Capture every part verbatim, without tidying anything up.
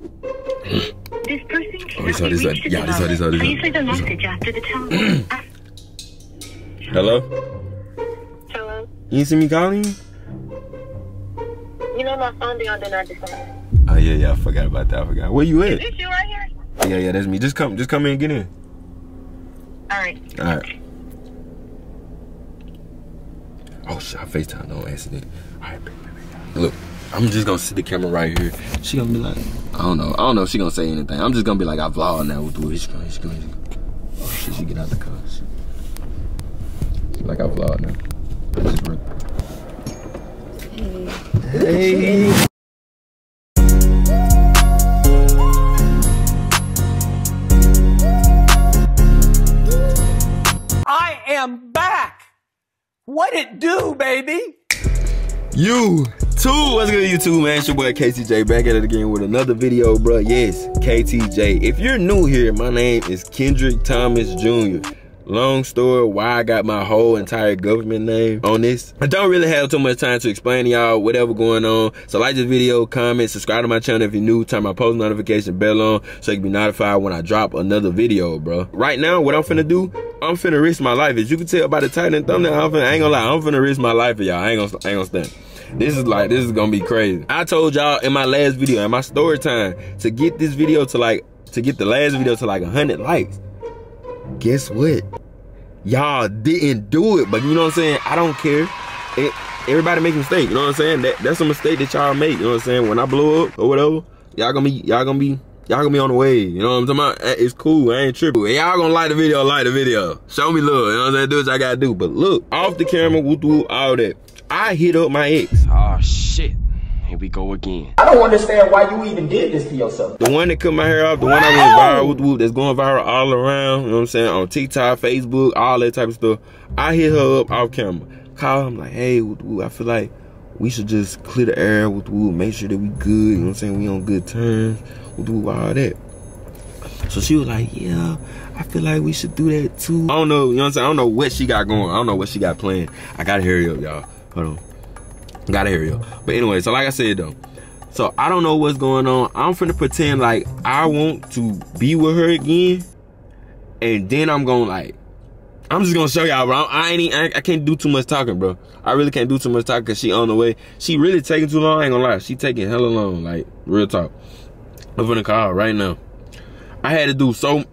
This person oh, sorry, sorry. Yeah, this sorry, sorry, Please leave a message after the tone. Hello? Hello? You see me calling? You know my phone be on do not disturb. Oh yeah, yeah, I forgot about that. I forgot. Where you at? Is this you right here? Yeah, yeah, that's me. Just come, just come in and get in. All right. All right. Oh shit, I FaceTime no accident. All right, baby, baby. Look, I'm just gonna sit the camera right here. She gonna be like, I don't know, I don't know if she gonna say anything. I'm just gonna be like, I vlog now. We'll do it. She's gonna, she's gonna, she's gonna. Oh shit, she get out the car. Like I vlog now. Hey. Hey. I'm back. What it do, baby? You too. What's good, YouTube, man? It's your boy K T J back at it again with another video, bro. Yes, K T J. If you're new here, my name is Kendrick Thomas, Junior Long story why I got my whole entire government name on this. I don't really have too much time to explain to y'all whatever going on. So like this video, comment, subscribe to my channel if you're new, turn my post notification bell on so you can be notified when I drop another video, bro. Right now, what I'm finna do, I'm finna risk my life. As you can tell by the title and thumbnail, I'm finna, I ain't gonna lie, I'm finna risk my life for y'all. I ain't gonna, I ain't gonna stand. This is like, this is gonna be crazy. I told y'all in my last video, in my story time, to get this video to like, to get the last video to like one hundred likes. Guess what? Y'all didn't do it, but you know what I'm saying? I don't care. It, everybody make a mistake, you know what I'm saying? That, that's a mistake that y'all make, you know what I'm saying? When I blow up or whatever, y'all gonna be, y'all gonna be, y'all gonna be on the wave, you know what I'm talking about? It's cool, I ain't tripping. Y'all gonna like the video, like the video. Show me love, you know what I'm saying? Do what y'all gotta do. But look, off the camera, we'll do all that. I hit up my ex. Oh shit. Here we go again. I don't understand why you even did this to yourself. The one that cut my hair off, the wow. one I went viral, whoop, whoop, that's going viral all around, you know what I'm saying, on TikTok, Facebook, all that type of stuff. I hit her up off camera. Call her, I'm like, hey, whoop, whoop, I feel like we should just clear the air, whoop, whoop, make sure that we good, you know what I'm saying, we on good terms, whoop, whoop, all that. So she was like, yeah, I feel like we should do that too. I don't know, you know what I'm saying, I don't know what she got going, I don't know what she got planned. I gotta hurry up, y'all, hold on. Gotta hear you. But anyway, so like I said though, so I don't know what's going on. I'm finna pretend like I want to be with her again, and then I'm gonna like, I'm just gonna show y'all, bro. I ain't, I, I can't do too much talking, bro. I really can't do too much talking because she on the way. She really taking too long. I ain't gonna lie, she taking hella long. Like real talk. I'm finna call right now. I had to do so,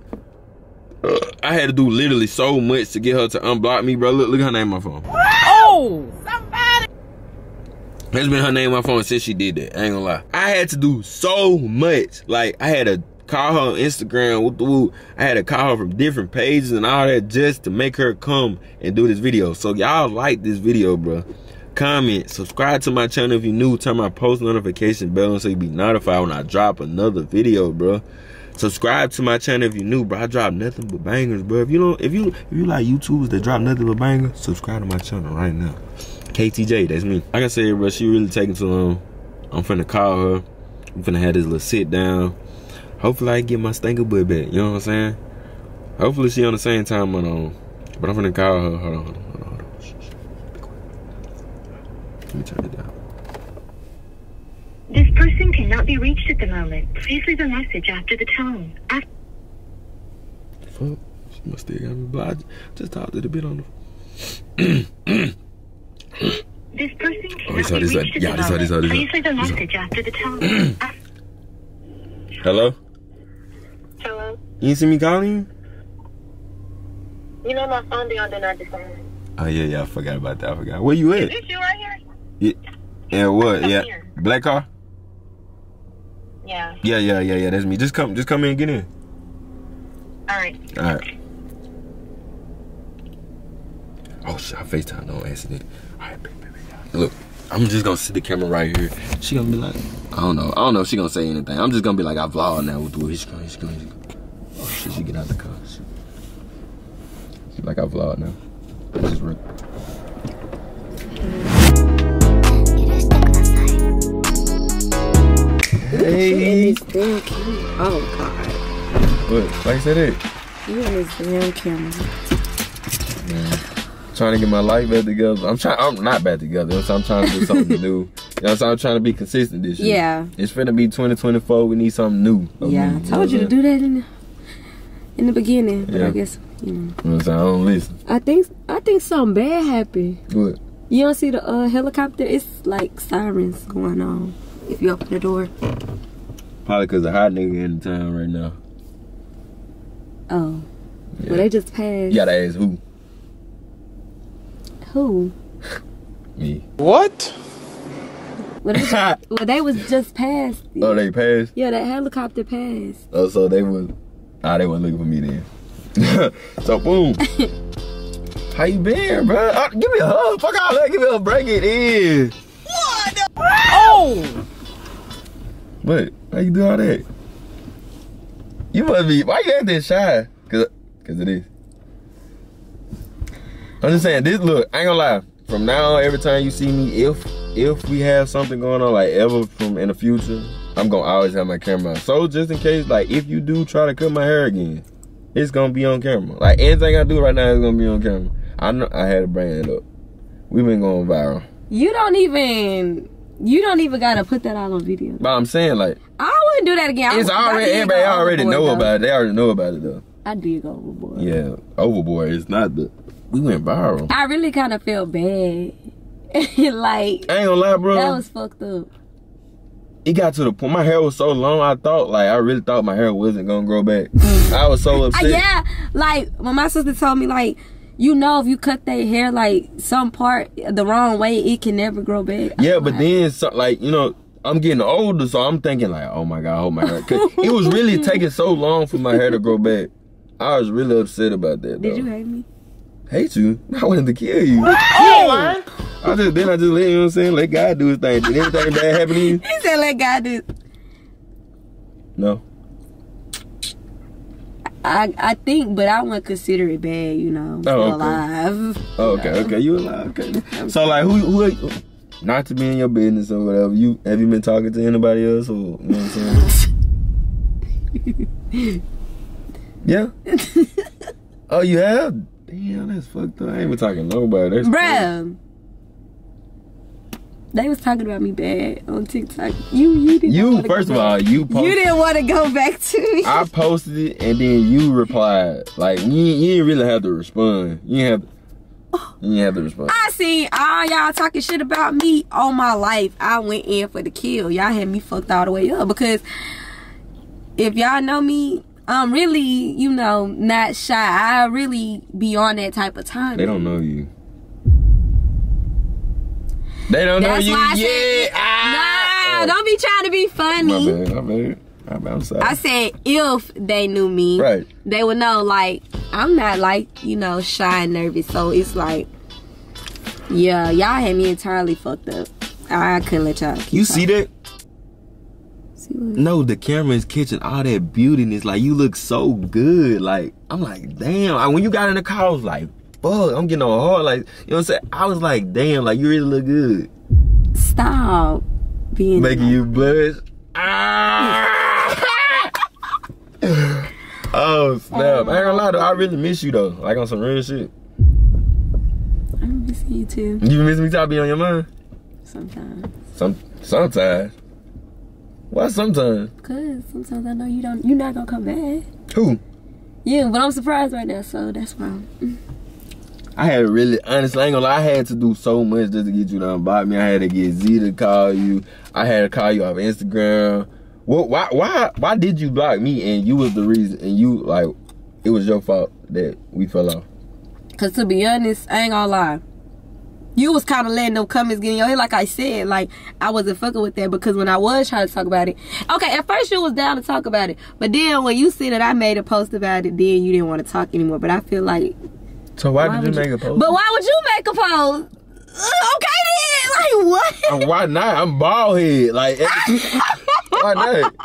uh, I had to do literally so much to get her to unblock me, bro. Look, look at her name on my phone. Oh. That's been her name on my phone since she did that. I ain't gonna lie. I had to do so much. Like, I had to call her on Instagram. I had to call her from different pages and all that just to make her come and do this video. So, y'all like this video, bro. Comment, subscribe to my channel if you're new. Turn my post notification bell on so you be notified when I drop another video, bro. Subscribe to my channel if you're new, bro. I drop nothing but bangers, bro. If you don't, if you, if you like YouTubers that drop nothing but bangers, subscribe to my channel right now. K T J, that's me. Like I said, bro, she really taking too long. I'm finna call her. I'm finna have this little sit down. Hopefully I get my stinker butt back. You know what I'm saying? Hopefully she on the same time on on. But I'm finna call her. Hold on, hold on, hold on, hold on. Shh, shh. Be quiet. Let me turn it down. This person cannot be reached at the moment. Please leave a message after the tone. After the fuck? She must still got me blocked. Just talked a little bit on the this person oh, this this this yeah, this this Please leave a message after the tone. Hello? Hello? You see me calling? You know my phone be on do not disturb. Oh yeah, yeah, I forgot about that. I forgot. Where you at? Is this you right here? Yeah. Yeah, what? Yeah. Here. Black car? Yeah. Yeah, yeah, yeah, yeah. That's me. Just come just come in and get in. Alright. Alright. Oh shit, I FaceTime no accident. All right, baby, baby, look, I'm just gonna sit the camera right here. She gonna be like, I don't know, I don't know if she gonna say anything. I'm just gonna be like, I vlog now. We'll do it. She's gonna, she's gonna, she's gonna. Oh shit, she get out the car. She, she like, I vlog now. This is real. Hey. You on this damn camera. Oh God. What? Like I said it. You on this damn camera. Yeah. Trying to get my life back together. I'm trying. I'm not back together. So I'm trying to do something new. You know what That's how I'm trying to be consistent this year. Yeah. It's finna be twenty twenty-four. We need something new. Yeah, me, I told you, know you to do that in the, in the beginning, but yeah. I guess, you know. I'm saying, I don't listen. I think, I think something bad happened. What? You don't see the uh, helicopter? It's like sirens going on if you open the door. Probably because a hot nigga in the town right now. Oh. Yeah. Well, they just passed. You gotta ask who? Who? Me. What? Well, they, just, well, they was just passed. Yeah. Oh, they passed? Yeah, that helicopter passed. Oh, so they was... Ah, they wasn't looking for me then. So, boom. How you been, bro? Uh, give me a hug. Fuck all that. Give me a break. It is. What the... Oh! What? How you do all that? You must be... Why you act that shy? Cause, Cause it is. I'm just saying, this look, I ain't gonna lie. From now on, every time you see me, if if we have something going on, like ever from in the future, I'm gonna always have my camera on. So just in case, like if you do try to cut my hair again, it's gonna be on camera. Like anything I do right now is gonna be on camera. I know I had to bring it up. We've been going viral. You don't even you don't even gotta put that out on video. But I'm saying like I wouldn't do that again. I it's already everybody already know though. about it. They already know about it though. I did go overboard. Yeah, overboard. It's not the... We went viral. I really kind of felt bad. Like... I ain't gonna lie, bro. That was fucked up. It got to the point... My hair was so long, I thought... Like, I really thought my hair wasn't gonna grow back. I was so upset. Yeah, like, when my sister told me, like... You know, if you cut their hair, like, some part the wrong way, it can never grow back. Yeah, but then, so, like, you know... I'm getting older, so I'm thinking, like, oh, my God, I hope my hair... It was really taking so long for my hair to grow back. I was really upset about that. Did though. you hate me? Hate you? I wanted to kill you. What? Oh! I just then I just let you know what I'm saying. Let God do his thing. Did anything bad happen to you? He said let God do. No. I I think, but I wouldn't consider it bad. You know, oh, okay. alive. Oh, okay, know? okay, you alive. Okay. So like, who who? Are you? Not to be in your business or whatever. You have you been talking to anybody else or you know what I'm saying? Yeah. Oh, you have? Damn, that's fucked up. I ain't even talking to nobody. That's Bruh. Crazy. They was talking about me bad on TikTok. You, you didn't You, first of back. all, you posted. You didn't want to go back to me. I posted it, and then you replied. Like, you, you didn't really have to respond. You didn't have to. You didn't have to respond. I seen all y'all talking shit about me all my life. I went in for the kill. Y'all had me fucked all the way up. Because if y'all know me... I'm um, really, you know, not shy. I really be on that type of time. They don't know you. They don't That's know you. Yeah. Said, ah. Nah, don't be trying to be funny. My bad, my bad. I'm outside. I said if they knew me, right, they would know, like, I'm not, like, you know, shy and nervous. So it's like, yeah, y'all had me entirely fucked up. I couldn't let y'all keep You see talking. that? No, the camera is catching all that beauty, and it's like you look so good. Like I'm like, damn. Like when you got in the car, I was like, fuck, I'm getting on hard. Like you know what I'm saying? I was like, damn. Like you really look good. Stop being making you blush. Ah! Oh snap! Um, I ain't gonna lie though. I really miss you though. Like on some real shit. I'm missing you too. You miss me? Too? Be on your mind? Sometimes. Some sometimes. Why sometimes? Because sometimes I know you don't, you're not going to come back. Who? Yeah, but I'm surprised right now, so that's why. I had really, honestly, I ain't gonna lie, I had to do so much just to get you to unblock me. I had to get Z to call you. I had to call you off Instagram. Well, why, why, why did you block me and you was the reason, and you, like, it was your fault that we fell off? Because to be honest, I ain't gonna lie. You was kind of letting them comments get in your head. Like I said, like, I wasn't fucking with that because when I was trying to talk about it. Okay, at first you was down to talk about it. But then when you see that I made a post about it, then you didn't want to talk anymore. But I feel like... So why, why did you make you, a post? But why would you make a post? Okay then, like, what? And why not? I'm bald head. Like, why not?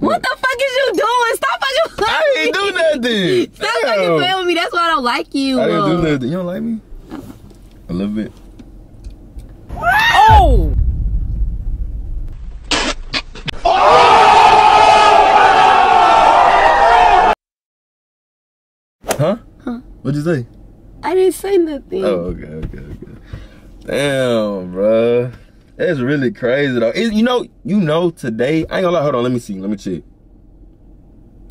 What the fuck is you doing? Stop fucking playing I didn't do nothing. Stop Damn. fucking playing with me. That's why I don't like you. I didn't do nothing. You don't like me? Oh. A little bit. Oh! Oh! Huh? Huh? What'd you say? I didn't say nothing. Oh, okay, okay, okay. Damn, bro. That's really crazy, though. It, you know, you know, today, I ain't gonna lie. Hold on, let me see. Let me check.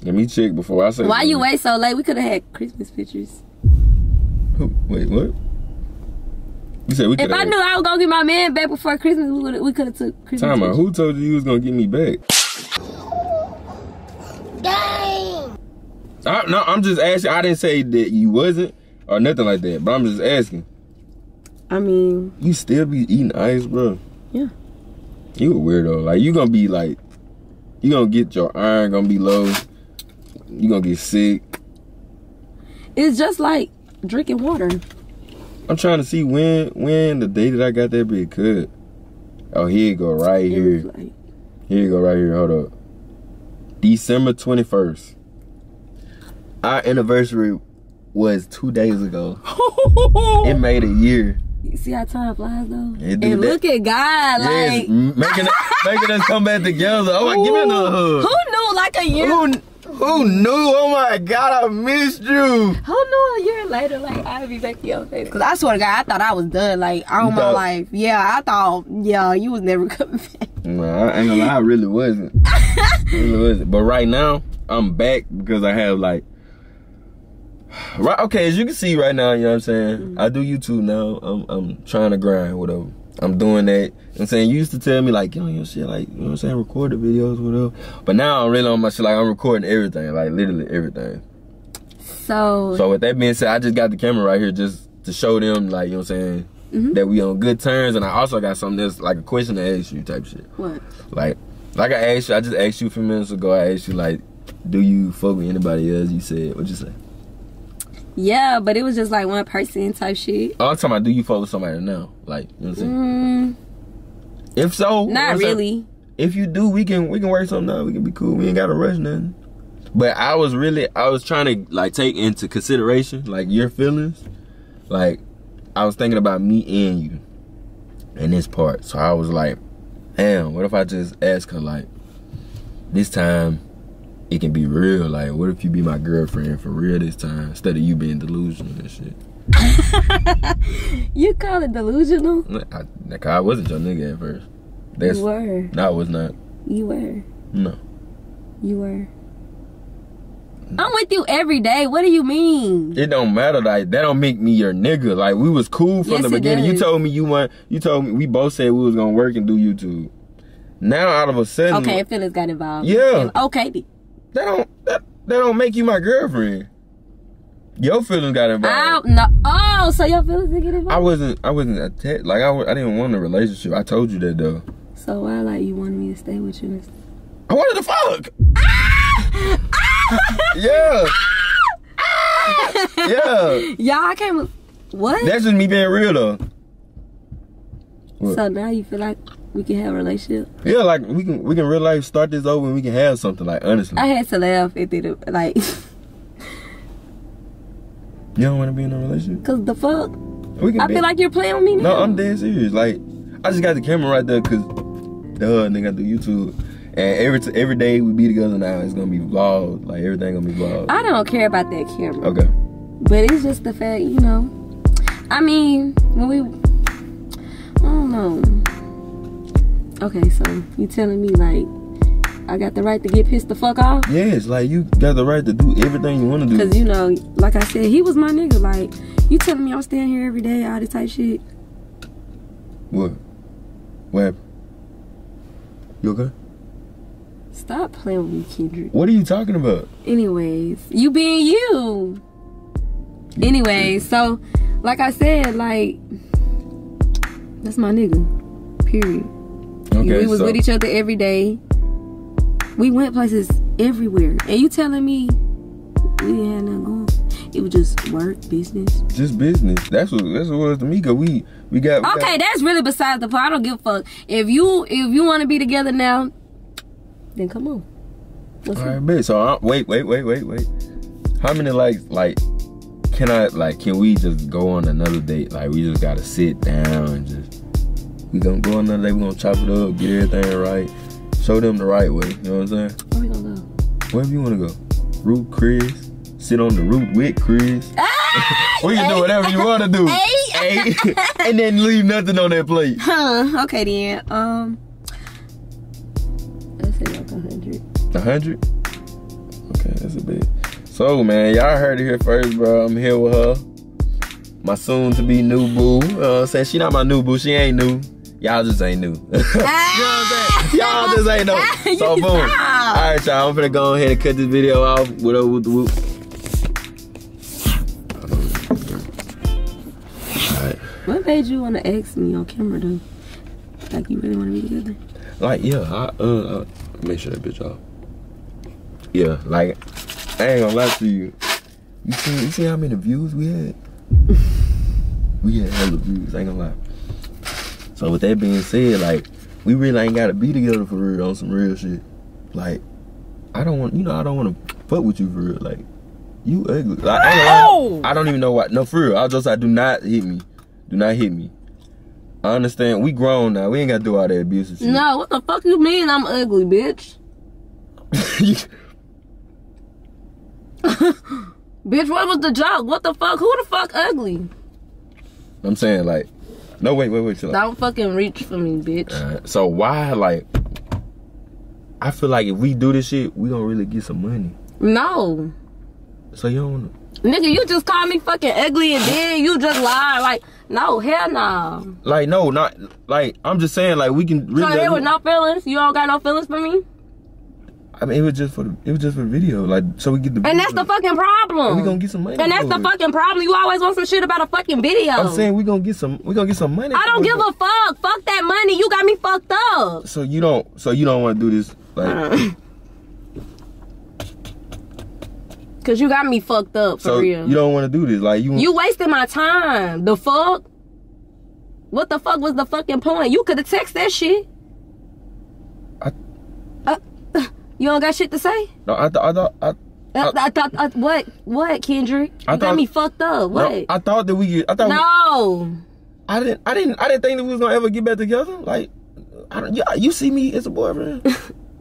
Let me check before I say. Why something. You wait so late? We could have had Christmas pictures. Who, wait, what? You said we could. If I knew I was gonna get my man back before Christmas, we could we could have took Christmas. Time out. Who told you you was gonna get me back? Dang. I, no, I'm just asking. I didn't say that you wasn't or nothing like that. But I'm just asking. I mean, you still be eating ice, bro? Yeah. You a weirdo. Like, you gonna be like, you gonna get your iron gonna be low. You gonna get sick. It's just like drinking water. I'm trying to see when when the day that I got that big cut. Oh, here you go, right here. Like, here you go, right here. Hold up. December twenty-first. Our anniversary was two days ago. It made a year. You see how time flies, though? And that. Look at God, yes, like. Making, making us come back together. Oh, my, give me another hug. Who knew, like a year? Who, who knew? Oh, my God, I missed you. Who knew a year later, like, I'd be back to your face? Because I swear to God, I thought I was done, like, all my life. Yeah, I thought, yeah, you was never coming back. Nah, I ain't gonna lie, I really wasn't. really wasn't. But right now, I'm back because I have, like, right, okay, as you can see right now, you know what I'm saying? Mm-hmm. I do YouTube now. I'm I'm trying to grind, whatever. I'm doing that. You know what I'm saying? You used to tell me, like, get on your shit, like, you know what I'm saying? Record the videos, whatever. But now I'm really on my shit, like, I'm recording everything, like, literally everything. So, so with that being said, I just got the camera right here just to show them, like, you know what I'm saying? Mm-hmm. That we on good terms, and I also got something that's, like, a question to ask you type shit. What? Like, like I asked you, I just asked you a few minutes ago, I asked you, like, do you fuck with anybody else? You said, what'd you say? Yeah, but it was just like one person type shit. Oh, I'm talking about, do you fuck with somebody now? Like, you know what I'm saying? Mm, if so, not really. If you do, we can we can work something out. We can be cool. We ain't gotta rush nothing. But I was really I was trying to like take into consideration like your feelings. Like I was thinking about me and you in this part. So I was like, damn, what if I just ask her like this time? It can be real. Like, what if you be my girlfriend for real this time instead of you being delusional and shit? You call it delusional? I, like, I wasn't your nigga at first. That's, you were. No, I was not. You were. No. You were. I'm with you every day. What do you mean? It don't matter. Like, that don't make me your nigga. Like, we was cool from yes, the beginning. You told me you want. You told me we both said we was gonna work and do YouTube. Now out of a sudden, okay, feelings got involved. Yeah. Okay. That don't that, that don't make you my girlfriend. Your feelings got involved. No, oh, so your feelings didn't get involved. I wasn't I wasn't attached. Like I, I didn't want a relationship. I told you that though. So why like you wanted me to stay with you? And I wanted to fuck. Ah! Ah! Yeah. Ah! Yeah. Y'all, I can't. What? That's just me being real though. What? So now you feel like we can have a relationship. Yeah, like we can we can real life start this over and we can have something, like honestly. I had to laugh at it, like. You don't want to be in a relationship? Cause the fuck? We can I feel like you're playing with me now. No, I'm dead serious. Like, I just got the camera right there cause duh, nigga, I do YouTube. And every t every day we be together now, it's gonna be vlogged. Like everything gonna be vlogged. I don't care about that camera. Okay. But it's just the fact, you know. I mean, when we I don't know. Okay, so you telling me like I got the right to get pissed the fuck off? Yes, like you got the right to do everything you want to do. Cause you know, like I said, he was my nigga. Like you telling me I'm staying here every day, all this type shit. What? What happened? You okay? Stop playing with me, Kendrick. What are you talking about? Anyways, you being you. you Anyways, so like I said, like that's my nigga. Period. Okay, we was so. With each other every day. We went places everywhere. And you telling me we didn't have nothing going. It was just work, business. Just business. That's what that's what it was to me. Cause we we got we okay, got, that's really besides the point. I don't give a fuck. If you if you wanna be together now, then come on. Alright, bitch. So I, wait, wait, wait, wait, wait. How many like like can I like can we just go on another date? Like we just gotta sit down and just we gonna go another day, we gonna chop it up, get everything right. Show them the right way, you know what I'm saying? Where we gonna go? Wherever you wanna go. Root Chris. Sit on the root with Chris. Ah! We can do whatever you want to do. Hey. Hey. And then leave nothing on that plate. Huh. Okay, then. Um, let's say like a hundred. a hundred? Okay, that's a bit. So, man, y'all heard it here first, bro. I'm here with her. My soon-to-be new boo. Uh, said she not my new boo. She ain't new. Y'all just ain't new. You know what I'm saying? Y'all just ain't new. So, boom. All right, y'all. I'm finna go ahead and cut this video off. With a whoop, whoop. What made you want to ask me on camera, though? Like, you really want to be together? Like, yeah, I, uh, uh, make sure that bitch off. Yeah, like, I ain't gonna lie to you. You see, you see how many views we had? We had hella views, I ain't gonna lie. So, with that being said, like, we really ain't gotta be together for real on some real shit. Like, I don't want, you know, I don't want to fuck with you for real. Like, you ugly. Like, I ain't gonna lie, I don't even know why. No, for real. I just, I do not hit me. Do not hit me. I understand. We grown now. We ain't got to do all that abusive shit. No, what the fuck you mean I'm ugly, bitch? Bitch, what was the joke? What the fuck? Who the fuck ugly? I'm saying, like... No, wait, wait, wait. Don't like, fucking reach for me, bitch. Uh, so why, like... I feel like if we do this shit, we gonna really get some money. No. So you don't want to... Nigga, you just call me fucking ugly and then you just lie. Like, no, hell no. Like, no, not, like, I'm just saying, like, we can really. So there was no feelings? You don't got no feelings for me? I mean, it was just for the, it was just for the video. Like, so we get the video. And that's the fucking problem. And we gonna get some money. And that's the fucking problem. You always want some shit about a fucking video. I'm saying we gonna get some, we gonna get some money. I don't give a fuck. Fuck that money. You got me fucked up. So you don't, so you don't want to do this, like. Cause you got me fucked up for so real. You don't want to do this, like you. You wasted my time. The fuck? What the fuck was the fucking point? You could have texted that shit. I. Uh, uh, you don't got shit to say? No, I thought I thought I. I, I thought what what Kendrick? You I got me fucked up. What? No, I thought that we. I thought. No. We, I didn't. I didn't. I didn't think that we was gonna ever get back together. Like, I don't. You, you see me as a boyfriend?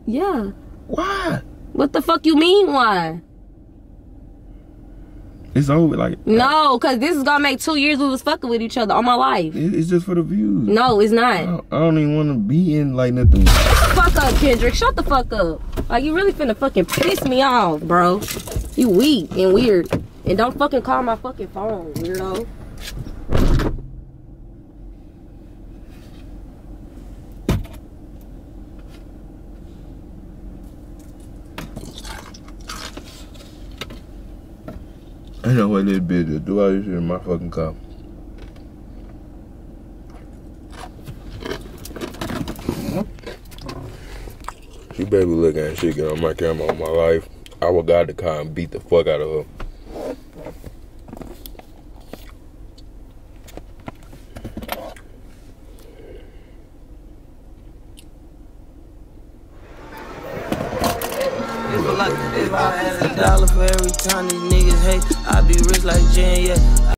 Yeah. Why? What the fuck you mean? Why? It's over, like... No, because this is going to make two years we was fucking with each other all my life. It's just for the views. No, it's not. I don't, I don't even want to be in, like, nothing. Shut the fuck up, Kendrick. Shut the fuck up. Like, you really finna fucking piss me off, bro. You weak and weird. And don't fucking call my fucking phone, weirdo. I know what this bitch is. Do all this shit in my fucking car. She better be looking at shit get on my camera all my life. I would got the car and beat the fuck out of her. If I had a dollar for every time these niggas hate, I'd be rich like Junior.